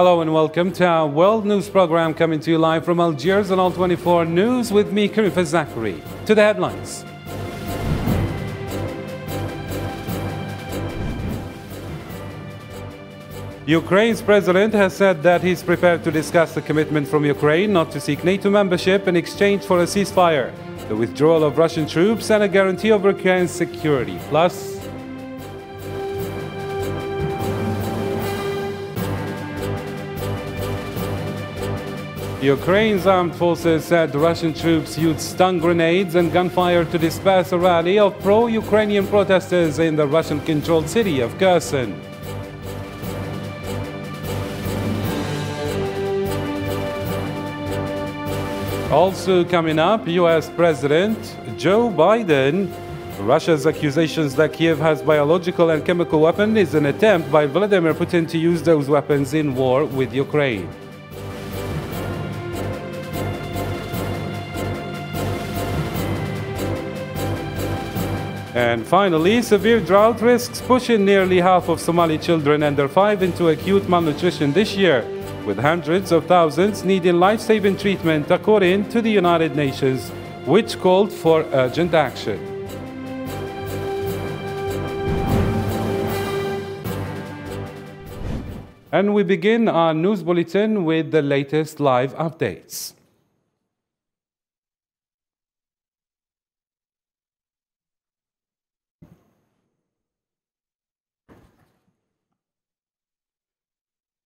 Hello and welcome to our World News program, coming to you live from Algiers on All24 News with me, Kirifa Zachary. To the headlines. Ukraine's president has said that he's prepared to discuss the commitment from Ukraine not to seek NATO membership in exchange for a ceasefire, the withdrawal of Russian troops and a guarantee of Ukraine's security. Plus, Ukraine's armed forces said Russian troops used stun grenades and gunfire to disperse a rally of pro-Ukrainian protesters in the Russian-controlled city of Kherson. Also coming up, US President Joe Biden. Russia's accusations that Kyiv has biological and chemical weapons is an attempt by Vladimir Putin to use those weapons in war with Ukraine. And finally, severe drought risks pushing nearly half of Somali children under 5 into acute malnutrition this year, with hundreds of thousands needing life-saving treatment, according to the United Nations, which called for urgent action. And we begin our news bulletin with the latest live updates.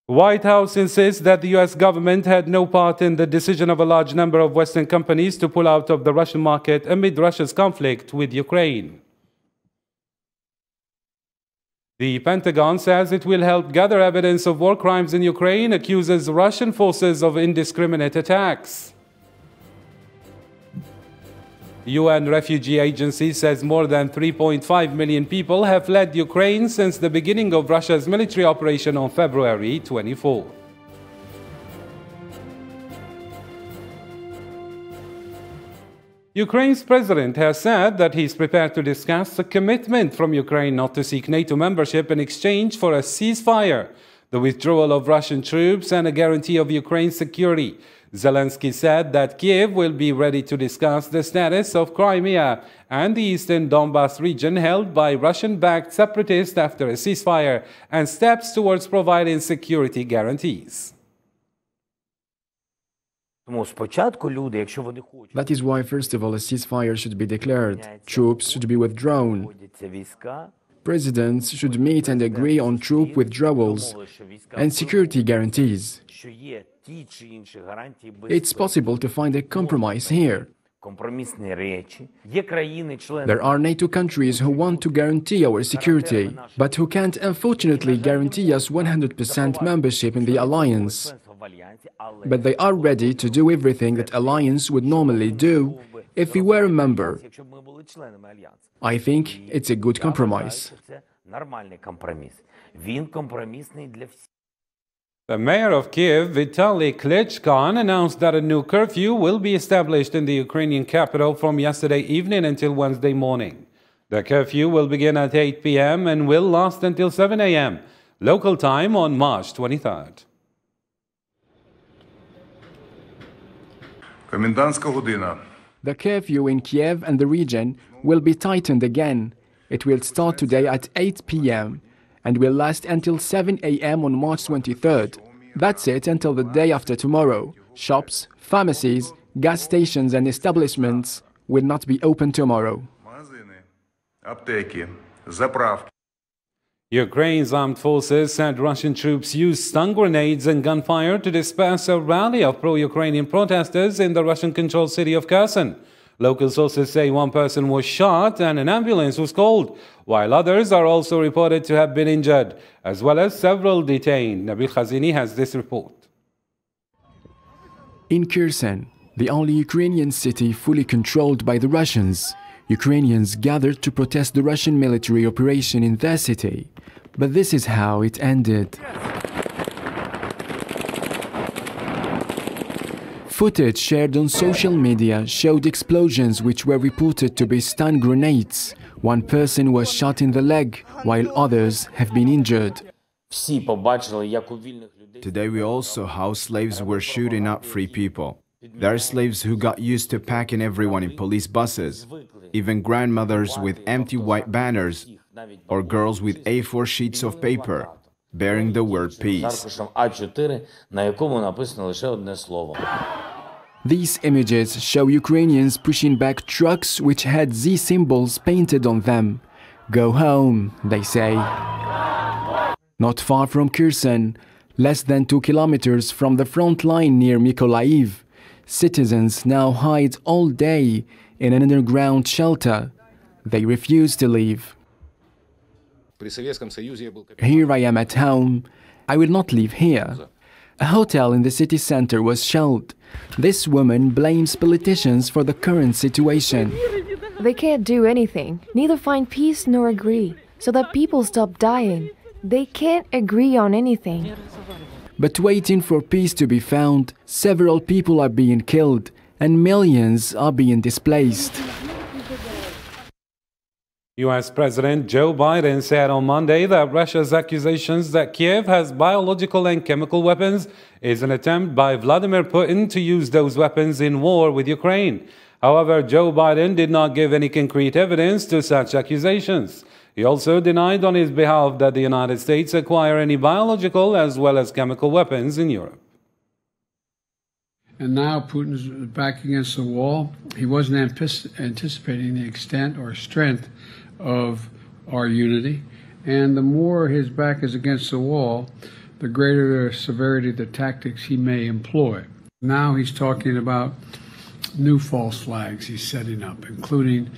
White House insists that the U.S. government had no part in the decision of a large number of Western companies to pull out of the Russian market amid Russia's conflict with Ukraine. The Pentagon says it will help gather evidence of war crimes in Ukraine, accuses Russian forces of indiscriminate attacks. UN Refugee Agency says more than 3.5 million people have fled Ukraine since the beginning of Russia's military operation on February 24. Ukraine's president has said that he's prepared to discuss a commitment from Ukraine not to seek NATO membership in exchange for a ceasefire, the withdrawal of Russian troops and a guarantee of Ukraine's security. Zelensky said that Kyiv will be ready to discuss the status of Crimea and the eastern Donbass region held by Russian-backed separatists after a ceasefire and steps towards providing security guarantees. That is why, first of all, a ceasefire should be declared, troops should be withdrawn. Presidents should meet and agree on troop withdrawals and security guarantees. It's possible to find a compromise here. There are NATO countries who want to guarantee our security, but who can't unfortunately guarantee us 100% membership in the alliance. But they are ready to do everything that alliance would normally do if we were a member. I think it's a good compromise. The mayor of Kyiv, Vitali Klitschko, announced that a new curfew will be established in the Ukrainian capital from yesterday evening until Wednesday morning. The curfew will begin at 8 p.m. and will last until 7 a.m. local time on March 23rd. The curfew in Kyiv and the region will be tightened again. It will start today at 8 p.m. and will last until 7 a.m. on March 23rd. That's it until the day after tomorrow. Shops, pharmacies, gas stations and establishments will not be open tomorrow. Ukraine's armed forces said Russian troops used stun grenades and gunfire to disperse a rally of pro-Ukrainian protesters in the Russian-controlled city of Kherson. Local sources say one person was shot and an ambulance was called, while others are also reported to have been injured, as well as several detained. Nabil Khazini has this report. In Kherson, the only Ukrainian city fully controlled by the Russians, Ukrainians gathered to protest the Russian military operation in their city. But this is how it ended. Footage shared on social media showed explosions which were reported to be stun grenades. One person was shot in the leg, while others have been injured. Today we also how slaves were shooting up free people. There are slaves who got used to packing everyone in police buses, even grandmothers with empty white banners, or girls with A4 sheets of paper, bearing the word peace. These images show Ukrainians pushing back trucks which had Z symbols painted on them. Go home, they say. Not far from Kherson, less than 2 kilometers from the front line near Mykolaiv, citizens now hide all day in an underground shelter. They refuse to leave. Here I am at home. I will not leave here. A hotel in the city center was shelled. This woman blames politicians for the current situation. They can't do anything, neither find peace nor agree, so that people stop dying. They can't agree on anything. But waiting for peace to be found, several people are being killed and millions are being displaced. U.S. President Joe Biden said on Monday that Russia's accusations that Kiev has biological and chemical weapons is an attempt by Vladimir Putin to use those weapons in war with Ukraine. However, Joe Biden did not give any concrete evidence to such accusations. He also denied on his behalf that the United States acquire any biological as well as chemical weapons in Europe. And now Putin's back against the wall. He wasn't anticipating the extent or strength of our unity. And the more his back is against the wall, the greater the severity of the tactics he may employ. Now he's talking about new false flags he's setting up, including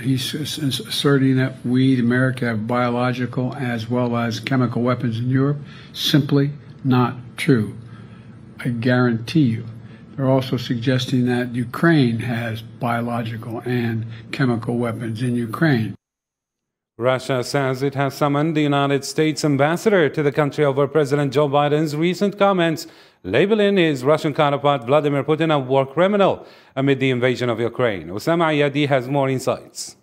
he's asserting that we, America, have biological as well as chemical weapons in Europe. Simply not true. I guarantee you. They're also suggesting that Ukraine has biological and chemical weapons in Ukraine. Russia says it has summoned the United States ambassador to the country over President Joe Biden's recent comments, labeling his Russian counterpart Vladimir Putin a war criminal amid the invasion of Ukraine. Osama Ayadi has more insights.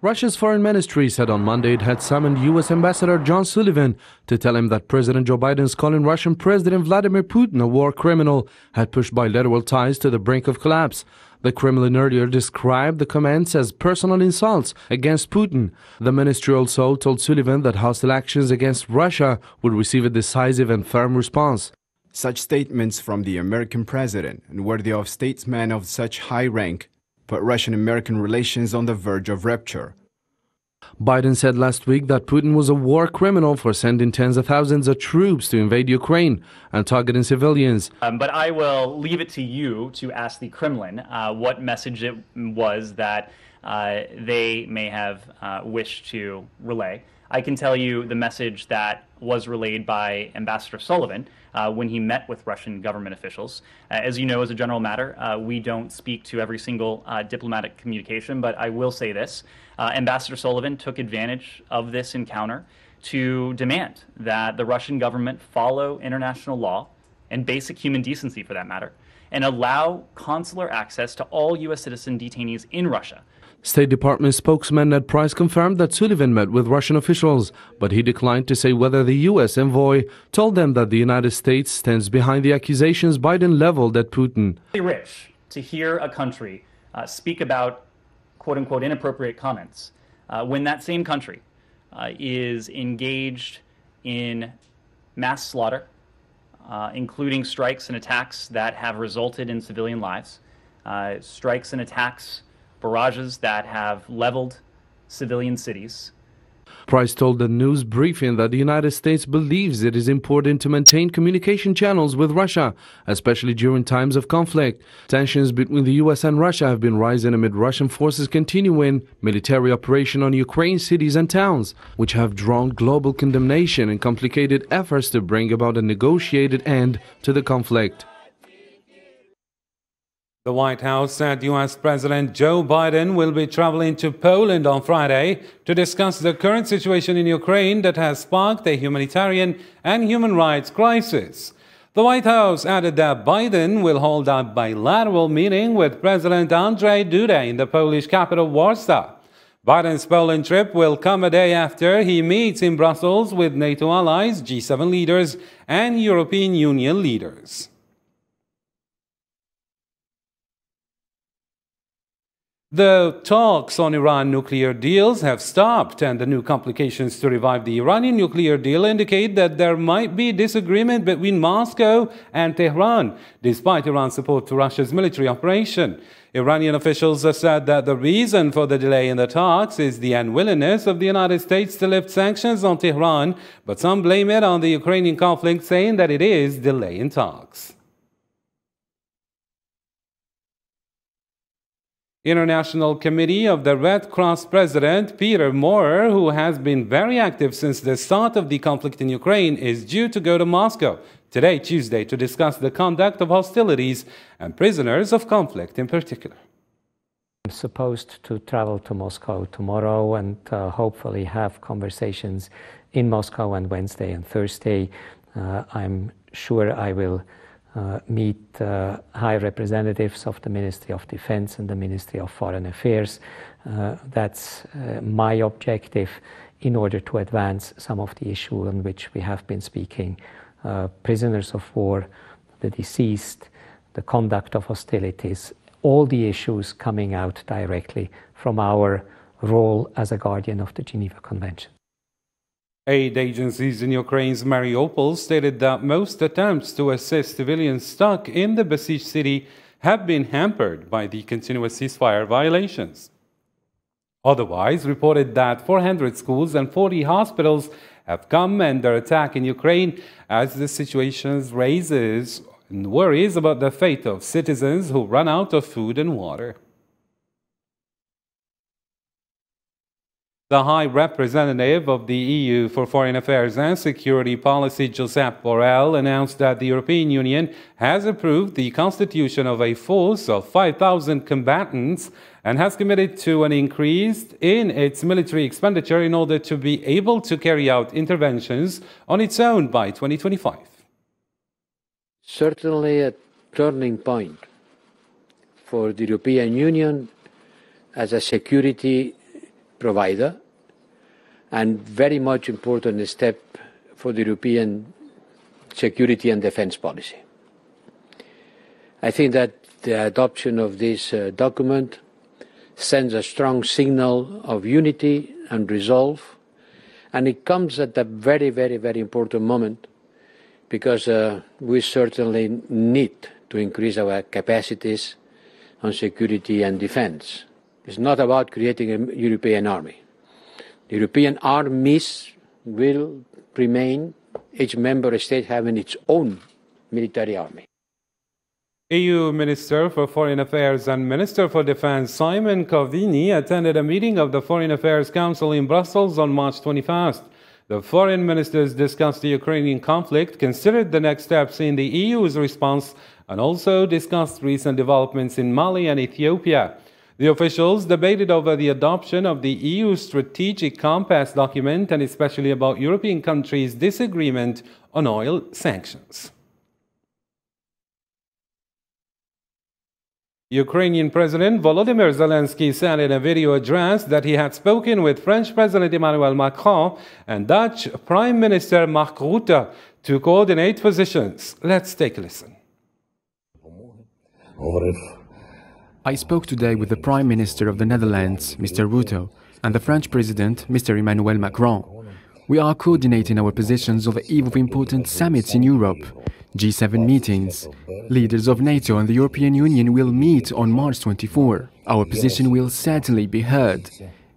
Russia's foreign ministry said on Monday it had summoned U.S. Ambassador John Sullivan to tell him that President Joe Biden's calling Russian President Vladimir Putin a war criminal had pushed bilateral ties to the brink of collapse. The Kremlin earlier described the comments as personal insults against Putin. The ministry also told Sullivan that hostile actions against Russia would receive a decisive and firm response. Such statements from the American president and worthy of statesmen of such high rank put Russian-American relations on the verge of rupture. Biden said last week that Putin was a war criminal for sending tens of thousands of troops to invade Ukraine and targeting civilians. But I will leave it to you to ask the Kremlin what message it was that they may have wished to relay. I can tell you the message that was relayed by Ambassador Sullivan when he met with Russian government officials. As you know, as a general matter, we don't speak to every single diplomatic communication, but I will say this. Ambassador Sullivan took advantage of this encounter to demand that the Russian government follow international law and basic human decency, for that matter, and allow consular access to all U.S. citizen detainees in Russia. State Department spokesman Ned Price confirmed that Sullivan met with Russian officials, but he declined to say whether the U.S. envoy told them that the United States stands behind the accusations Biden leveled at Putin. It's really rich to hear a country speak about quote-unquote inappropriate comments when that same country is engaged in mass slaughter, including strikes and attacks that have resulted in civilian lives, strikes and attacks, barrages that have leveled civilian cities. Price told the news briefing that the United States believes it is important to maintain communication channels with Russia, especially during times of conflict. Tensions between the U.S. and Russia have been rising amid Russian forces continuing military operation on Ukraine's cities and towns, which have drawn global condemnation and complicated efforts to bring about a negotiated end to the conflict. The White House said U.S. President Joe Biden will be traveling to Poland on Friday to discuss the current situation in Ukraine that has sparked a humanitarian and human rights crisis. The White House added that Biden will hold a bilateral meeting with President Andrzej Duda in the Polish capital Warsaw. Biden's Poland trip will come a day after he meets in Brussels with NATO allies, G7 leaders, and European Union leaders. The talks on Iran nuclear deals have stopped, and the new complications to revive the Iranian nuclear deal indicate that there might be disagreement between Moscow and Tehran, despite Iran's support to Russia's military operation. Iranian officials have said that the reason for the delay in the talks is the unwillingness of the United States to lift sanctions on Tehran, but some blame it on the Ukrainian conflict, saying that it is delay in talks. International Committee of the Red Cross President Peter Maurer, who has been very active since the start of the conflict in Ukraine, is due to go to Moscow today, Tuesday, to discuss the conduct of hostilities and prisoners of conflict in particular. I'm supposed to travel to Moscow tomorrow and hopefully have conversations in Moscow on Wednesday and Thursday. I'm sure I will meet high representatives of the Ministry of Defense and the Ministry of Foreign Affairs. That's my objective in order to advance some of the issues on which we have been speaking. Prisoners of war, the deceased, the conduct of hostilities, all the issues coming out directly from our role as a guardian of the Geneva Convention. Aid agencies in Ukraine's Mariupol stated that most attempts to assist civilians stuck in the besieged city have been hampered by the continuous ceasefire violations. Otherwise, reported that 400 schools and 40 hospitals have come under attack in Ukraine as the situation raises worries about the fate of citizens who run out of food and water. The High Representative of the EU for Foreign Affairs and Security Policy, Josep Borrell, announced that the European Union has approved the constitution of a force of 5,000 combatants and has committed to an increase in its military expenditure in order to be able to carry out interventions on its own by 2025. Certainly a turning point for the European Union as a security provider, and very much important step for the European security and defense policy. I think that the adoption of this document sends a strong signal of unity and resolve, and it comes at a very, very, very important moment, because we certainly need to increase our capacities on security and defense. It's not about creating a European army. The European armies will remain, each member state having its own military army. EU Minister for Foreign Affairs and Minister for Defense Simon Coveney attended a meeting of the Foreign Affairs Council in Brussels on March 21st. The foreign ministers discussed the Ukrainian conflict, considered the next steps in the EU's response, and also discussed recent developments in Mali and Ethiopia. The officials debated over the adoption of the EU strategic compass document and especially about European countries' disagreement on oil sanctions. Ukrainian President Volodymyr Zelensky said in a video address that he had spoken with French President Emmanuel Macron and Dutch Prime Minister Mark Rutte to coordinate positions. Let's take a listen. I spoke today with the Prime Minister of the Netherlands, Mr. Rutte, and the French President, Mr. Emmanuel Macron. We are coordinating our positions on the eve of important summits in Europe, G7 meetings. Leaders of NATO and the European Union will meet on March 24. Our position will certainly be heard.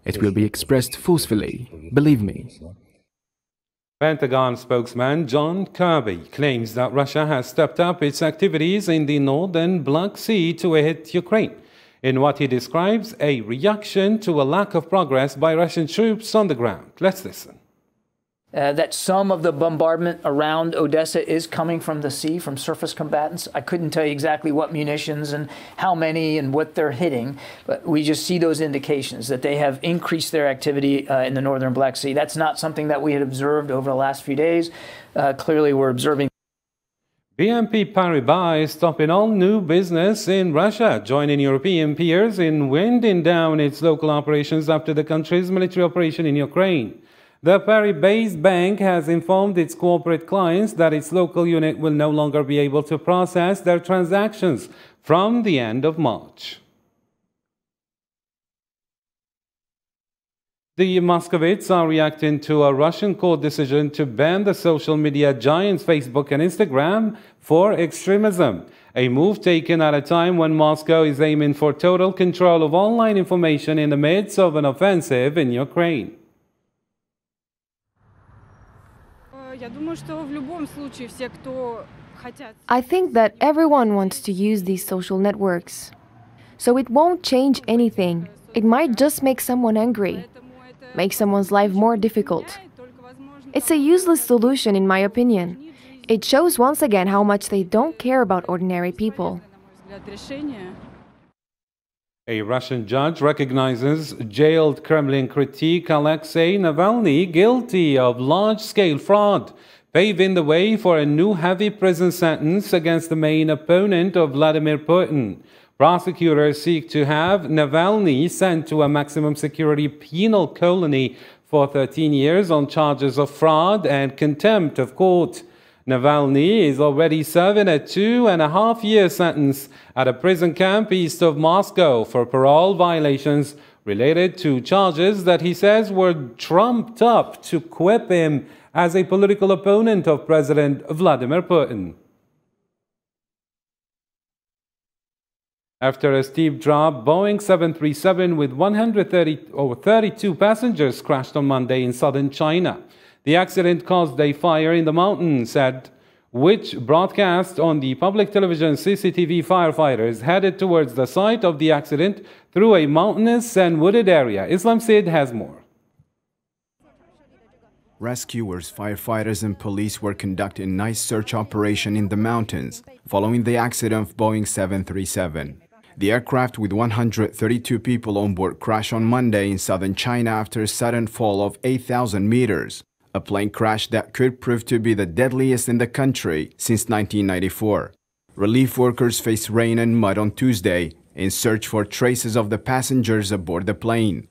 It will be expressed forcefully, believe me. Pentagon spokesman John Kirby claims that Russia has stepped up its activities in the northern Black Sea to hit Ukraine, in what he describes a reaction to a lack of progress by Russian troops on the ground. Let's listen. That some of the bombardment around Odessa is coming from the sea, from surface combatants. I couldn't tell you exactly what munitions and how many and what they're hitting, but we just see those indications that they have increased their activity in the northern Black Sea. That's not something that we had observed over the last few days. Clearly, we're observing. BMP Paribas is stopping all new business in Russia, joining European peers in winding down its local operations after the country's military operation in Ukraine. The Paris-based bank has informed its corporate clients that its local unit will no longer be able to process their transactions from the end of March. The Moscovites are reacting to a Russian court decision to ban the social media giants Facebook and Instagram for extremism, a move taken at a time when Moscow is aiming for total control of online information in the midst of an offensive in Ukraine. I think that everyone wants to use these social networks, so it won't change anything. It might just make someone angry, make someone's life more difficult. It's a useless solution, in my opinion. It shows once again how much they don't care about ordinary people. A Russian judge recognizes jailed Kremlin critic Alexei Navalny guilty of large-scale fraud, paving the way for a new heavy prison sentence against the main opponent of Vladimir Putin. Prosecutors seek to have Navalny sent to a maximum security penal colony for 13 years on charges of fraud and contempt of court. Navalny is already serving a 2.5-year sentence at a prison camp east of Moscow for parole violations related to charges that he says were trumped up to equip him as a political opponent of President Vladimir Putin. After a steep drop, Boeing 737 with 132 passengers crashed on Monday in southern China. The accident caused a fire in the mountains, which broadcast on the public television. CCTV firefighters headed towards the site of the accident through a mountainous and wooded area. Islam Said has more. Rescuers, firefighters and police were conducting a night search operation in the mountains following the accident of Boeing 737. The aircraft with 132 people on board crashed on Monday in southern China after a sudden fall of 8,000 meters. A plane crash that could prove to be the deadliest in the country since 1994. Relief workers faced rain and mud on Tuesday in search for traces of the passengers aboard the plane.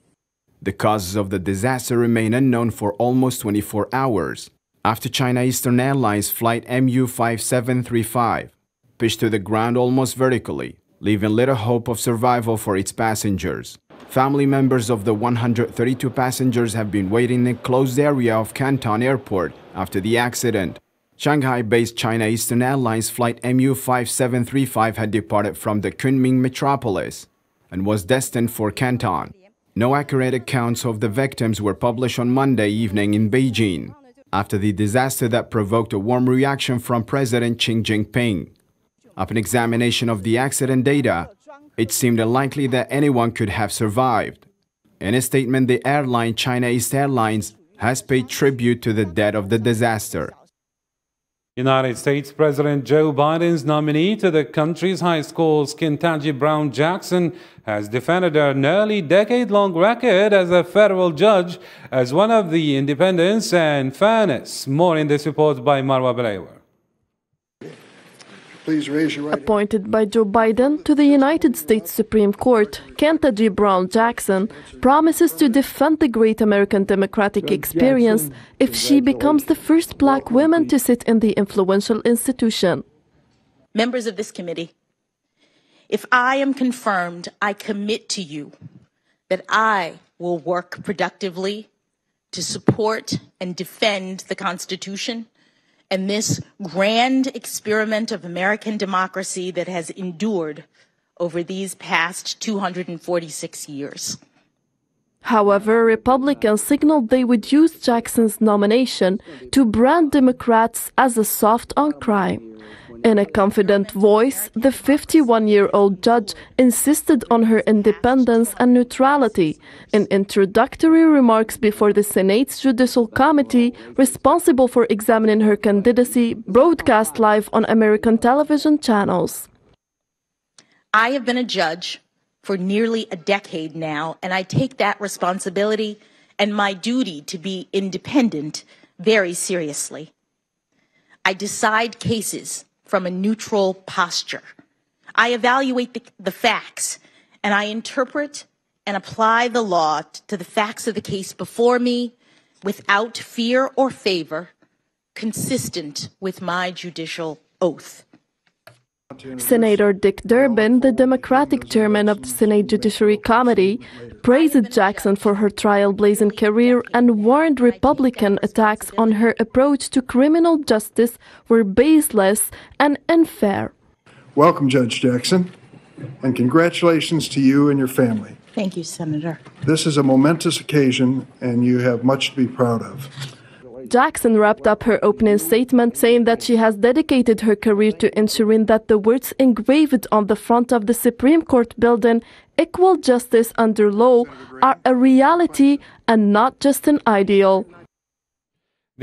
The causes of the disaster remain unknown for almost 24 hours after China Eastern Airlines flight MU-5735 pitched to the ground almost vertically, leaving little hope of survival for its passengers. Family members of the 132 passengers have been waiting in a closed area of Canton Airport after the accident. Shanghai-based China Eastern Airlines flight MU-5735 had departed from the Kunming metropolis and was destined for Canton. No accurate accounts of the victims were published on Monday evening in Beijing, after the disaster that provoked a warm reaction from President Xi Jinping. Upon examination of the accident data, it seemed unlikely that anyone could have survived. In a statement, the airline China East Airlines has paid tribute to the dead of the disaster. United States President Joe Biden's nominee to the country's high schools, Ketanji Brown Jackson, has defended her nearly decade-long record as a federal judge as one of the independence and fairness. More in this report by Marwa Belewa. Appointed by Joe Biden to the United States Supreme Court, Ketanji Brown Jackson promises to defend the great American democratic experience if she becomes the first black woman to sit in the influential institution. Members of this committee, if I am confirmed, I commit to you that I will work productively to support and defend the Constitution and this grand experiment of American democracy that has endured over these past 246 years. However, Republicans signaled they would use Jackson's nomination to brand Democrats as a soft on crime. In a confident voice, the 51-year-old judge insisted on her independence and neutrality in introductory remarks before the Senate's Judicial Committee responsible for examining her candidacy broadcast live on American television channels. I have been a judge for nearly a decade now, and I take that responsibility and my duty to be independent very seriously. I decide cases from a neutral posture. I evaluate the facts, and I interpret and apply the law to the facts of the case before me without fear or favor, consistent with my judicial oath. Senator Dick Durbin, the Democratic chairman of the Senate Judiciary Committee, praised Jackson for her trailblazing career and warned Republican attacks on her approach to criminal justice were baseless and unfair. Welcome, Judge Jackson, and congratulations to you and your family. Thank you, Senator. This is a momentous occasion, and you have much to be proud of. Jackson wrapped up her opening statement saying that she has dedicated her career to ensuring that the words engraved on the front of the Supreme Court building, "Equal justice under law," are a reality and not just an ideal.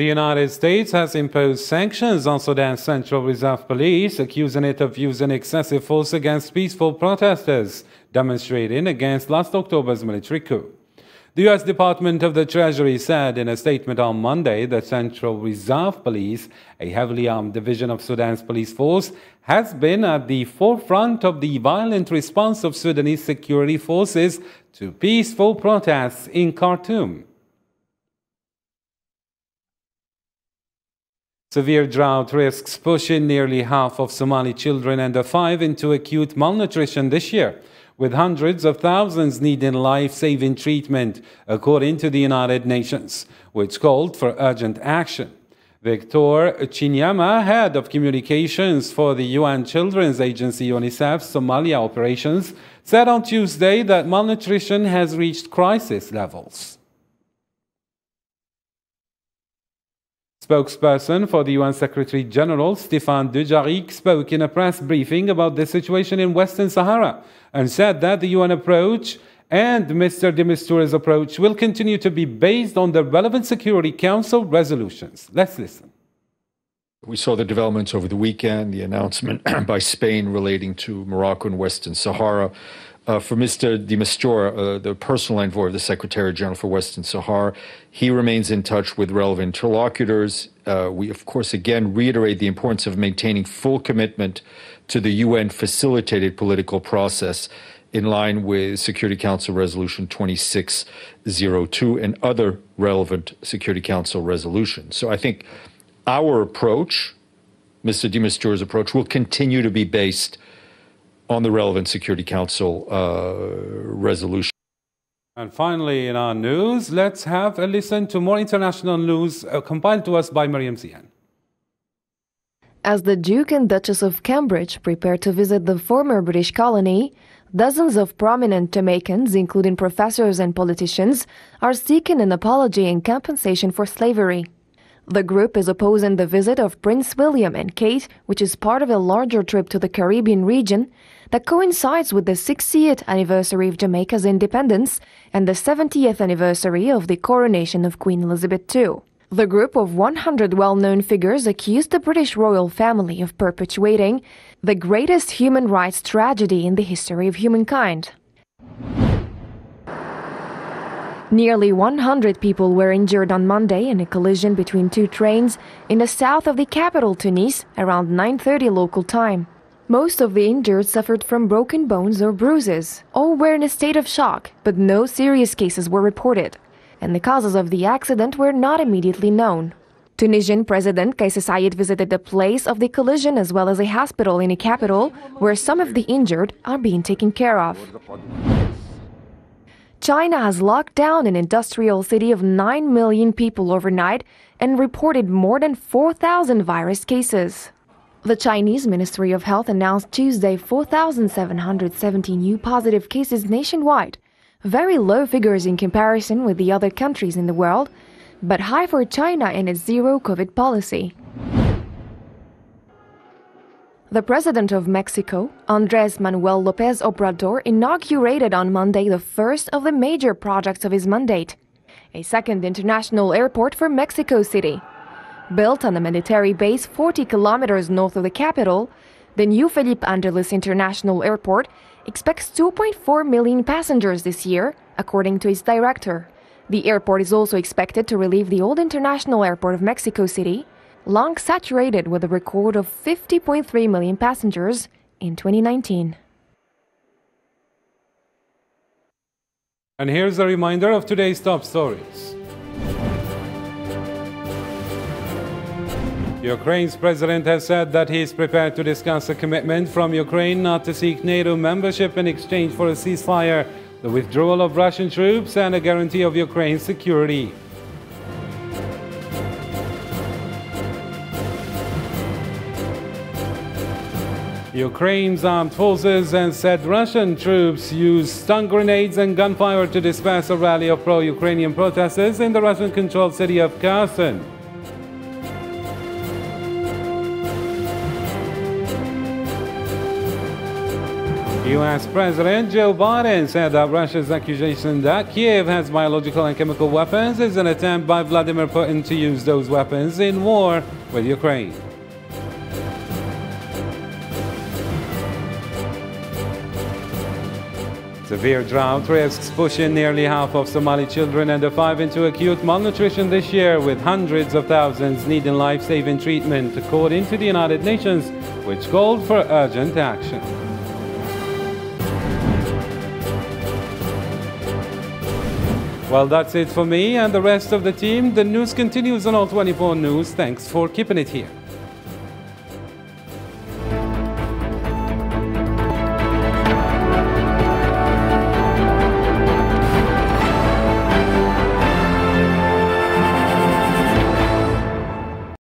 The United States has imposed sanctions on Sudan's Central Reserve Police, accusing it of using excessive force against peaceful protesters demonstrating against last October's military coup. The U.S. Department of the Treasury said in a statement on Monday that Central Reserve Police, a heavily armed division of Sudan's police force, has been at the forefront of the violent response of Sudanese security forces to peaceful protests in Khartoum. Severe drought risks pushing nearly half of Somali children under 5 into acute malnutrition this year, with hundreds of thousands needing life-saving treatment, according to the United Nations, which called for urgent action. Victor Chinyama, head of communications for the UN Children's Agency UNICEF's Somalia operations, said on Tuesday that malnutrition has reached crisis levels. Spokesperson for the UN Secretary-General, Stéphane Dujarric, spoke in a press briefing about the situation in Western Sahara and said that the UN approach and Mr. de Mistura's approach will continue to be based on the relevant Security Council resolutions. Let's listen. We saw the developments over the weekend, the announcement by Spain relating to Morocco and Western Sahara. For Mr. de Mistura, the personal envoy of the Secretary-General for Western Sahara, he remains in touch with relevant interlocutors. We, of course, again reiterate the importance of maintaining full commitment to the UN-facilitated political process in line with Security Council Resolution 2602 and other relevant Security Council resolutions. So I think our approach, Mr. de Mistura's approach, will continue to be based on the relevant Security Council resolution. And finally, in our news, let's have a listen to more international news compiled to us by Miriam Zian. As the Duke and Duchess of Cambridge prepare to visit the former British colony, dozens of prominent Jamaicans, including professors and politicians, are seeking an apology and compensation for slavery. The group is opposing the visit of Prince William and Kate, which is part of a larger trip to the Caribbean region that coincides with the 60th anniversary of Jamaica's independence and the 70th anniversary of the coronation of Queen Elizabeth II. The group of 100 well-known figures accused the British royal family of perpetuating the greatest human rights tragedy in the history of humankind. Nearly 100 people were injured on Monday in a collision between two trains in the south of the capital, Tunis, around 9:30 local time. Most of the injured suffered from broken bones or bruises. All were in a state of shock, but no serious cases were reported, and the causes of the accident were not immediately known. Tunisian President Kais Saied visited the place of the collision as well as a hospital in the capital, where some of the injured are being taken care of. China has locked down an industrial city of 9 million people overnight and reported more than 4,000 virus cases. The Chinese Ministry of Health announced Tuesday 4,770 new positive cases nationwide, very low figures in comparison with the other countries in the world, but high for China and its zero-COVID policy. The president of Mexico, Andrés Manuel López Obrador, inaugurated on Monday the first of the major projects of his mandate, a second international airport for Mexico City. Built on a military base 40 kilometers north of the capital, the new Felipe Ángeles International Airport expects 2.4 million passengers this year, according to its director. The airport is also expected to relieve the old International Airport of Mexico City, long saturated with a record of 50.3 million passengers in 2019. And here's a reminder of today's top stories. Ukraine's president has said that he is prepared to discuss a commitment from Ukraine not to seek NATO membership in exchange for a ceasefire, the withdrawal of Russian troops, and a guarantee of Ukraine's security. Ukraine's armed forces have said Russian troops used stun grenades and gunfire to disperse a rally of pro-Ukrainian protesters in the Russian-controlled city of Kherson. U.S. President Joe Biden said that Russia's accusation that Kyiv has biological and chemical weapons is an attempt by Vladimir Putin to use those weapons in war with Ukraine. Severe drought risks pushing nearly half of Somali children under 5 into acute malnutrition this year, with hundreds of thousands needing life-saving treatment, according to the United Nations, which called for urgent action. Well, that's it for me and the rest of the team. The news continues on All 24 News. Thanks for keeping it here.